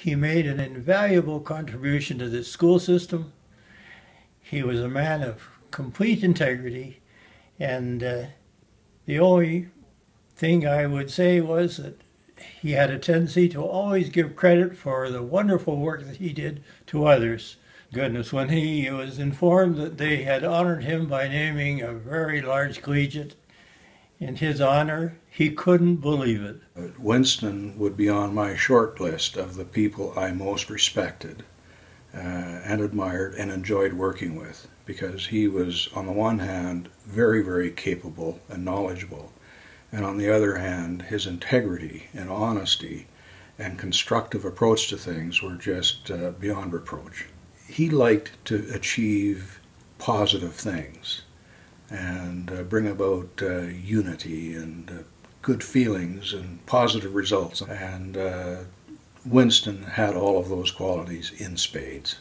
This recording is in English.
He made an invaluable contribution to the school system. He was a man of complete integrity, and the only thing I would say was that he had a tendency to always give credit for the wonderful work that he did to others. Goodness, when he was informed that they had honored him by naming a very large collegiate in his honor, he couldn't believe it. Winston would be on my short list of the people I most respected and admired and enjoyed working with, because he was, on the one hand, very, very capable and knowledgeable, and on the other hand, his integrity and honesty and constructive approach to things were just beyond reproach. He liked to achieve positive things and bring about unity and good feelings and positive results, and Winston had all of those qualities in spades.